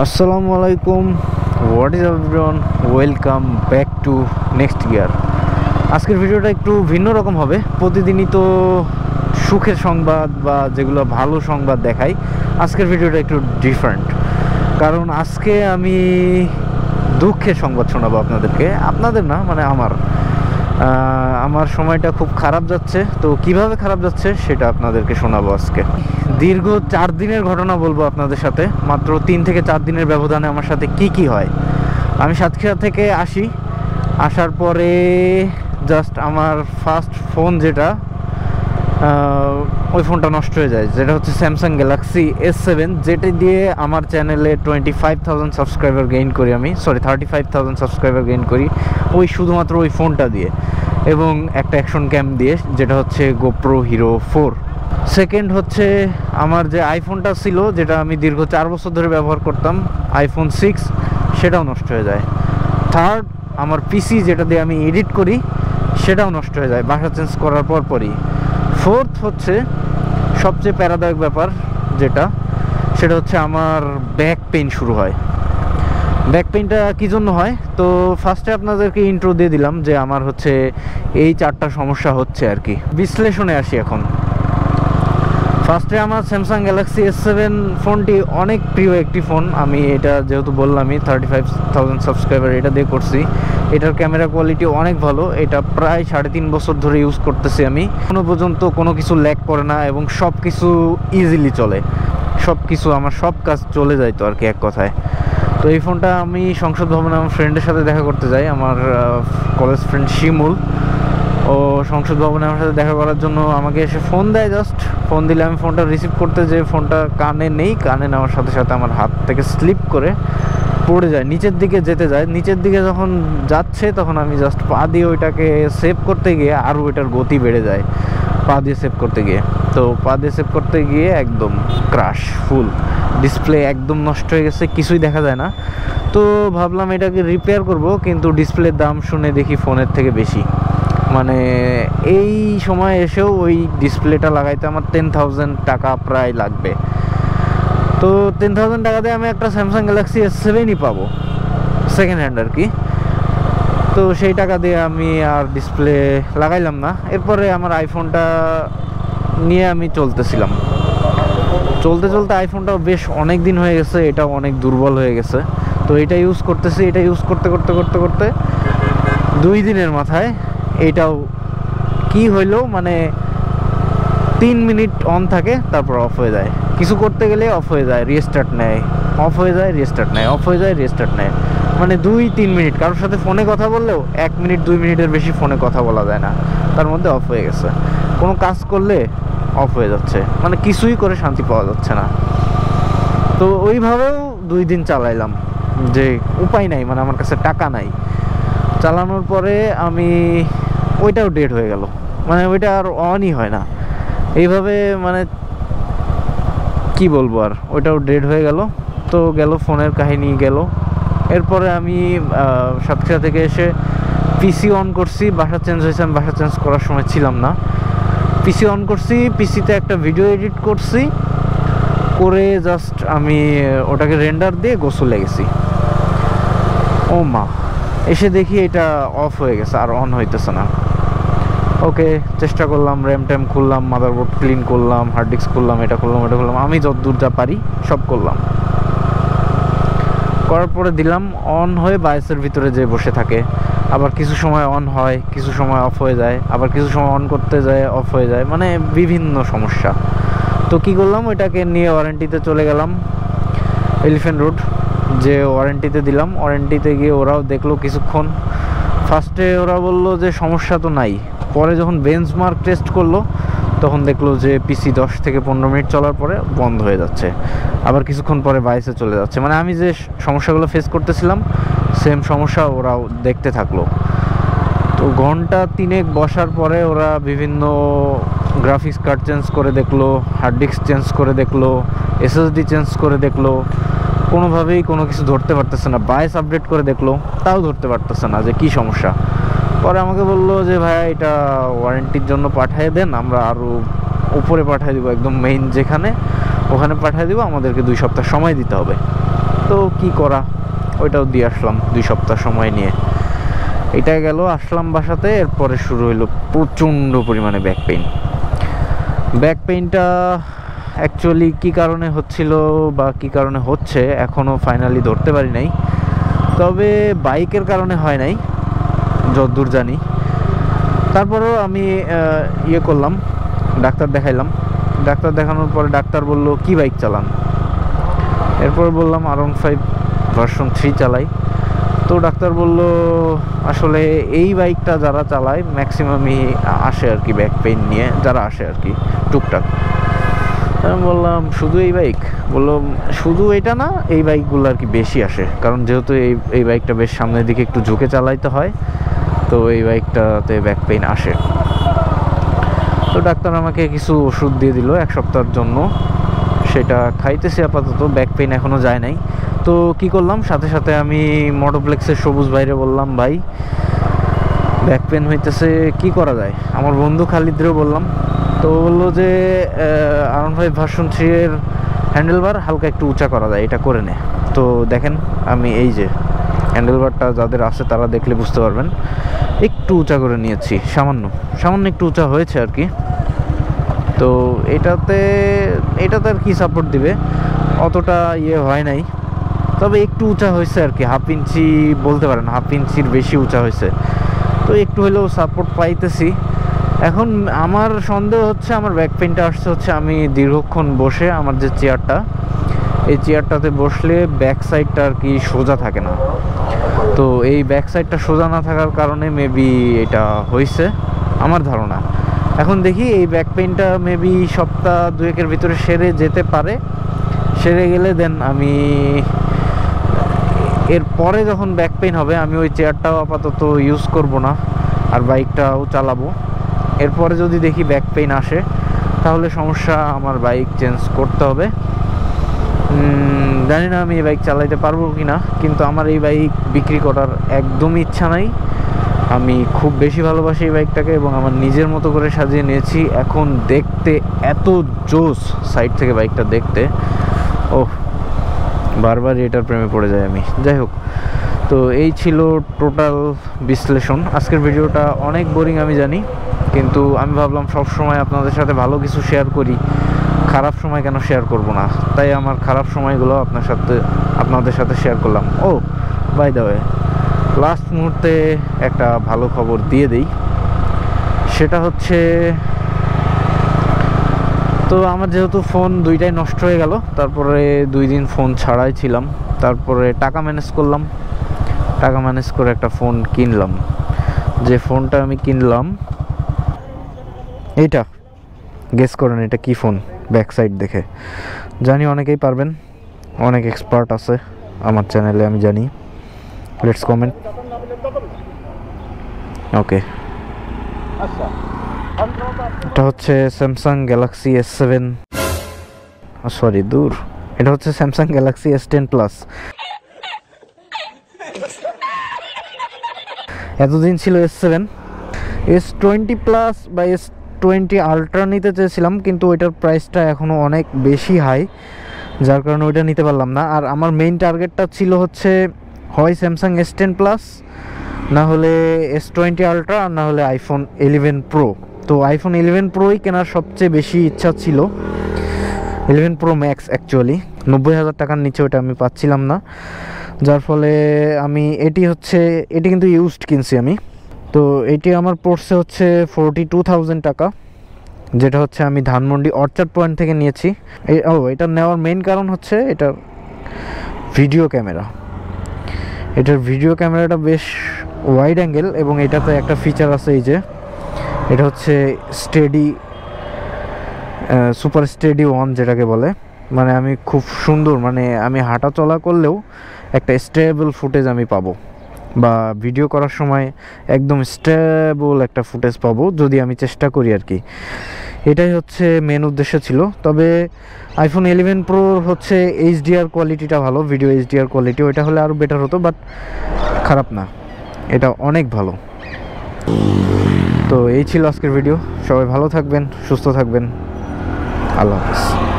Assalamualaikum, what is up everyone? Welcome back to next gear। आजकल video टा एक to भिन्न रकम होगे। प्रतिदिनी तो शुक्र संगबाद बा जेगुला भालो संगबाद देखाई। आजकल वीडियो टा एक टू different। कारण आजके अमी दुखे संगबाद चुना बा अपना दर ना मने आमर समय टा खूब खराब जाते हैं। तो किभावे खराब जाते हैं शेटा अपना दर के चुना बा आजके। दीर्घ चार दिनेर घटना बोलबो आपनादेर साथे। मात्र 3 থেকে 4 दिनेर व्यवधाने आमार साथे की की हय आमी सातक्षीरा थेके आशी। आसार परे जस्ट आमार फार्स्ट फोन जेटा ओई फोनटा नष्ट हये जाय, जेटा होच्छे Samsung Galaxy S7, जेटा दिये आमार चैनेले 25,000 सबस्क्राइबर गेइन करी आमी, सरि 35,000 सबस्क्राइबर गेइन करी ओई शुधुमात्र ओई फोनटा दिये एबं एकटा एक्शन कैम दिये जेटा होच्छे GoPro Hero 4। सेकेंड होच्छे आमार जे आईफोनटा छिलो जेटा आमी दीर्घ 4 बछर धरे व्यवहार करताम आईफोन 6 सेटाओ नष्ट हये जाय। थार्ड आमार पीसी जेटा दिये आमी एडिट करी सेटाओ नष्ट हये जाय बासा चेंज करार परपरई। फोर्थ होच्छे सबचेये प्यारादायक ब्यापार जेटा सेटा होच्छे आमार बैक पेन शुरू हय। बैक पेनटा कि जोन्नो हय तो फार्स्टे आपनादेरके इंट्रो दिये दिलाम जे आमार होच्छे एई 4टा समस्या होच्छे आर कि। विश्लेषणे आसि एखन। फार्स्टे आमार Samsung Galaxy S7 फोनटी अनेक प्रिय एकटी फोन। आमी एटा जेहेतु बोल्लामई 35,000 सबस्क्राइबर एटा दिये करछि। एटार कैमेरा क्वालिटी अनेक भालो, एटा प्राय 3.5 बछर धरे यूज करतेछि आमी। कोनो पर्यन्त कोनो किछु लैग करे ना एबं सबकिछु इजिली चले, सबकिछु आमार सब काज चले जाय। तो आर कि एक कथाय तो एई फोनटा आमी संसद भवने आमार फ्रेंडेर साथे देखा करते जाई। आमार कलेज फ्रेंड शिमुल और संसद भवने आमार साथे देखा करार जोन्नो आमाके एसे फोन देय। जस्ट फोन दिले आमी फोनटा रिसिव करते जे फोनटा काने नेई, काने नेওয়ার সাথে সাথে আমার হাত থেকে স্লিপ করে পড়ে যায়, নিচের দিকে যেতে যায়। নিচের দিকে যখন যাচ্ছে তখন আমি জাস্ট পা দিয়ে ওইটাকে সেভ করতে গিয়ে আর ওইটার গতি বেড়ে যায় পা দিয়ে সেভ করতে গিয়ে। তো পা দিয়ে সেভ করতে গিয়ে একদম ক্র্যাশ, ফুল ডিসপ্লে একদম নষ্ট হয়ে গেছে, কিছুই দেখা যায় না। তো ভাবলাম এটাকে রিপেয়ার করব, কিন্তু ডিসপ্লের দাম শুনে দেখি ফোনের থেকে বেশি। माने ये समय एसे वही डिसप्लेटा लागाइते आमार 10,000 टाका प्राय लागबे। तो 10,000 टाका दिये आमी एकटा Samsung Galaxy S7 ही पाबो सेकेंड हैंड आर कि। तो सेई टाका दिये आमी आर डिसप्ले लागाइलाम ना। एरपरे आमार आईफोनटा निये आमी चलतेछिलाम, चलते चलते आईफोनटाओ बेश अनेक दिन हये गेछे, एटाओ अनेक दुर्बल हये गेछे। तो एटा यूज करतेछि, एटा यूज करते करते करते करते 2 दिनेर माथाय एटाओ कि हইলো माने 3 मिनट ऑन थाके तारपर अफ हो जाए, किछु करते गेले अफ हो जाए, रिस्टार्ट नेय, अफ हो जाए, रिस्टार्ट नेय, अफ हो जाए, रिस्टार्ट नेय। माने 2-3 मिनट कारोर साथे फोने कथा बोललेओ 1 मिनिट 2 मिनिटेर बेशी फोने कथा बोला जाए ना, तार मध्ये अफ हो गेछे। कोनो काज करले अफ हो जाच्छे, माने किछुई करे शांति पाওয়া যাচ্ছে না। तो ओইভাবেও 2 दिन চালাইলাম যে উপায় নাই, মানে আমার কাছে টাকা নাই। চালানোর পরে আমি ওইটাও ডেড হয়ে গেল, মানে ওইটা আর অনই হয় না এইভাবে, মানে কি বলবো আর, ওইটাও ডেড হয়ে গেল। তো গেল ফোনের কাহিনী গেল। এরপরে আমি সাতক্ষীরা থেকে এসে পিসি অন করছি, বাসা চেঞ্জ হয়েছে, আমি বাসা চেঞ্জ করার সময় ছিলাম না। পিসি অন করছি, পিসিতে একটা ভিডিও এডিট করছি, করে জাস্ট আমি ওটাকে রেন্ডার দিয়ে গোসলে গেছি। ও মা, এসে দেখি এটা অফ হয়ে গেছে, আর অন হইতেছে না। ওকে, চেষ্টা করলাম, র্যাম ট্যাম খুললাম, মাদারবোর্ড ক্লিন করলাম, হার্ড ডিস্ক খুললাম, এটা খুললাম ওটা খুললাম, আমি যতদূর যা পারি সব করলাম। করার পরে দিলাম অন হয়ে বায়োসের ভিতরে যে বসে থাকে, আবার কিছু সময় অন হয়, কিছু সময় অফ হয়ে যায়, আবার কিছু সময় অন করতে যায় অফ হয়ে যায়, মানে বিভিন্ন সমস্যা। তো কী করলাম, ওইটাকে নিয়ে ওয়ারেন্টিতে চলে গেলাম, এলিফ্যান্ট রোড যে ওয়ারেন্টিতে দিলাম। ওয়ারেন্টিতে গিয়ে ওরাও দেখলো কিছুক্ষণ, ফার্স্টে ওরা বললো যে সমস্যা তো নাই। পরে যখন বেঞ্চমার্ক টেস্ট করলো তখন দেখলো যে পিসি 10 থেকে 15 মিনিট চলার পরে বন্ধ হয়ে যাচ্ছে, আবার কিছুক্ষণ পরে বাইসে চলে যাচ্ছে। মানে আমি যে সমস্যাগুলো ফেস করতেছিলাম সেম সমস্যা ওরাও দেখতে থাকলো। তো ঘন্টা 3-এক বসার পরে ওরা বিভিন্ন গ্রাফিক্স কার্ড চেঞ্জ করে দেখলো, হার্ড ডিস্ক চেঞ্জ করে দেখলো, এসএসডি চেঞ্জ করে দেখলো, কোনোভাবেই কোনো কিছু ধরতে পারতেছে না। বাইস আপডেট করে দেখলো, তাও ধরতে পারতেছে না যে কি সমস্যা। পরে আমাকে বললো যে ভাই এটা ওয়ারেন্টির জন্য পাঠিয়ে দেন, আমরা আরও উপরে পাঠিয়ে দিব, একদম মেইন যেখানে ওখানে পাঠিয়ে দিব, আমাদেরকে 2 সপ্তাহ সময় দিতে হবে। तो की करा ওইটাও দিয়ে আসলাম দুই সপ্তাহ সময় নিয়ে। এটা গেল আসলাম বাসাতে, এরপরে শুরু হলো প্রচণ্ড পরিমাণে ব্যাক পেইন। ব্যাক পেইনটা অ্যাকচুয়ালি কী কারণে হচ্ছিল বা কী কারণে হচ্ছে এখনও ফাইনালি ধরতে পারি নাই, তবে বাইকের কারণে হয় নাই যতদূর জানি। তারপরেও আমি ইয়ে করলাম, ডাক্তার দেখাইলাম। ডাক্তার দেখানোর পরে ডাক্তার বলল কি বাইক চালান, এরপর বললাম R15 ভার্সন 3 চালাই। তো ডাক্তার বলল আসলে এই বাইকটা যারা চালায় ম্যাক্সিমামই আসে আর কি ব্যাক পেইন নিয়ে, যারা আসে আর কি টুকটাক। আমি বললাম শুধু এই বাইক? বললাম শুধু এটা না, এই বাইকগুলো আর কি বেশি আসে, কারণ যেহেতু এই বাইকটা বেশ সামনের দিকে একটু ঝুঁকে চালাইতে হয়, তো এই বাইকটাতে ব্যাক পেইন আসে। তো ডাক্তার আমাকে কিছু ওষুধ দিয়ে দিল 1 সপ্তাহের জন্য, সেটা খাইতেছি আপাতত। ব্যাক পেইন এখনও যায় নাই। তো কি করলাম, সাথে সাথে আমি মোটোপ্লেক্সের সবুজ ভাইরে বললাম, ভাই ব্যাক পেন হইতেছে, কি করা যায়? আমার বন্ধু খালিদরেও বললাম। তো বললো যে R15 ভার্সন 3 এর হ্যান্ডেলবার হালকা একটু উঁচা করা যায়, এটা করে নে। তো দেখেন আমি এই যে হ্যান্ডেলবারটা যাদের আছে তারা দেখলে বুঝতে পারবেন, একটু উঁচা করে নিয়েছি, সামান্য সামান্য একটু উঁচা হয়েছে আর কি। তো এটাতে আর কি সাপোর্ট দিবে, অতটা ইয়ে হয় নাই, তবে একটু উঁচা হয়েছে আর কি, 1/2 ইঞ্চি বলতে পারেন, 1/2 ইঞ্চির বেশি উঁচা হয়েছে। তো একটু হলেও সাপোর্ট পাইতেছি। এখন আমার সন্দেহ হচ্ছে আমার ব্যাক পেইনটা আসছে হচ্ছে আমি দীর্ঘক্ষণ বসে, আমার যে চেয়ারটা, এই চেয়ারটাতে বসলে ব্যাক সাইডটা আর কি সোজা থাকে না। তো এই ব্যাক সাইডটা সোজা না থাকার কারণে মেবি এটা হয়েছে, আমার ধারণা। এখন দেখি এই ব্যাক পেইনটা মেবি সপ্তাহ 2-1 ভিতরে সেরে যেতে পারে। সেরে গেলে দেন আমি এরপরে যখন ব্যাক পেইন হবে আমি ওই চেয়ারটাও আপাতত ইউজ করব না, আর বাইকটাও চালাবো। এরপরে যদি দেখি ব্যাক পেইন আসে তাহলে সমস্যা, আমার বাইক চেঞ্জ করতে হবে। জানি না আমি এই বাইক চালাইতে পারবো কি না, কিন্তু আমার এই বাইক বিক্রি করার একদম ইচ্ছা নাই। আমি খুব বেশি ভালোবাসি এই বাইকটাকে এবং আমার নিজের মতো করে সাজিয়ে নিয়েছি। এখন দেখতে এত জোস, সাইড থেকে বাইকটা দেখতে, ওহ বারবার এটার প্রেমে পড়ে যায় আমি। যাই হোক, তো এই ছিল টোটাল বিশ্লেষণ। আজকের ভিডিওটা অনেক বোরিং আমি জানি, কিন্তু আমি ভাবলাম সব সময় আপনাদের সাথে ভালো কিছু শেয়ার করি, খারাপ সময় কেন শেয়ার করব না। তাই আমার খারাপ সময়গুলো আপনাদের সাথে শেয়ার করলাম। ও বাই দ্য ওয়ে, লাস্ট মুহূর্তে একটা ভালো খবর দিয়ে দিই, সেটা হচ্ছে তো আমার যেহেতু ফোন 2টাই নষ্ট হয়ে গেল, তারপরে 2 দিন ফোন ছাড়াই ছিলাম, তারপরে টাকা ম্যানেজ করলাম। টাকা ম্যানেজ করে একটা ফোন কিনলাম। যে ফোনটা আমি কিনলাম এইটা, গেস করেন এটা কি ফোন? ব্যাক সাইড দেখে জানি অনেকেই পারবেন, অনেক এক্সপার্ট আছে আমার চ্যানেলে আমি জানি। Let's comment. ওকে, আচ্ছা এটা হচ্ছে স্যামসাং গ্যালাক্সি S7, সরি দূর, এটা হচ্ছে স্যামসাং গ্যালাক্সি S10 Plus। এতদিন ছিল S7, S20 Plus বা S20 Ultra নিতে চেয়েছিলাম, কিন্তু ওইটার প্রাইসটা এখনও অনেক বেশি হাই, যার কারণে ওইটা নিতে পারলাম না। আর আমার মেইন টার্গেটটা ছিল হচ্ছে হয় স্যামসাং S10 Plus, না হলে S20 Ultra, আর না হলে iPhone 11 Pro। তো আইফোন 11 Proই কেনার সবচেয়ে বেশি ইচ্ছা ছিল, 11 Pro Max অ্যাকচুয়ালি। 90,000 টাকার নিচে ওটা আমি পাচ্ছিলাম না, যার ফলে আমি এটি কিন্তু ইউজড কিনছি আমি। তো এটি আমার পড়ছে হচ্ছে 42,000 টাকা, যেটা হচ্ছে আমি ধানমন্ডি অর্চার্ড পয়েন্ট থেকে নিয়েছি। ও এটা নেওয়ার মেইন কারণ হচ্ছে এটার ভিডিও ক্যামেরা, এটার ভিডিও ক্যামেরাটা বেশ ওয়াইড অ্যাঙ্গেল, এবং এটাতে একটা ফিচার আছে, এই যে এটা হচ্ছে স্টেডি, সুপার স্টেডি ওয়ান যেটাকে বলে। মানে আমি খুব সুন্দর, মানে আমি হাঁটা চলা করলেও একটা স্টেবল ফুটেজ আমি পাবো, বা ভিডিও করার সময় একদম স্টেবল একটা ফুটেজ পাবো যদি আমি চেষ্টা করি আর কি। এটাই হচ্ছে মেন উদ্দেশ্য ছিল। তবে আইফোন 11 Proর হচ্ছে HDR কোয়ালিটিটা ভালো, ভিডিও HDR কোয়ালিটি, ওইটা হলে আরও বেটার হতো, বাট খারাপ না, এটা অনেক ভালো। তো এই ছিল আজকের ভিডিও। সবাই ভালো থাকবেন, সুস্থ থাকবেন, আল্লাহ হাফেজ।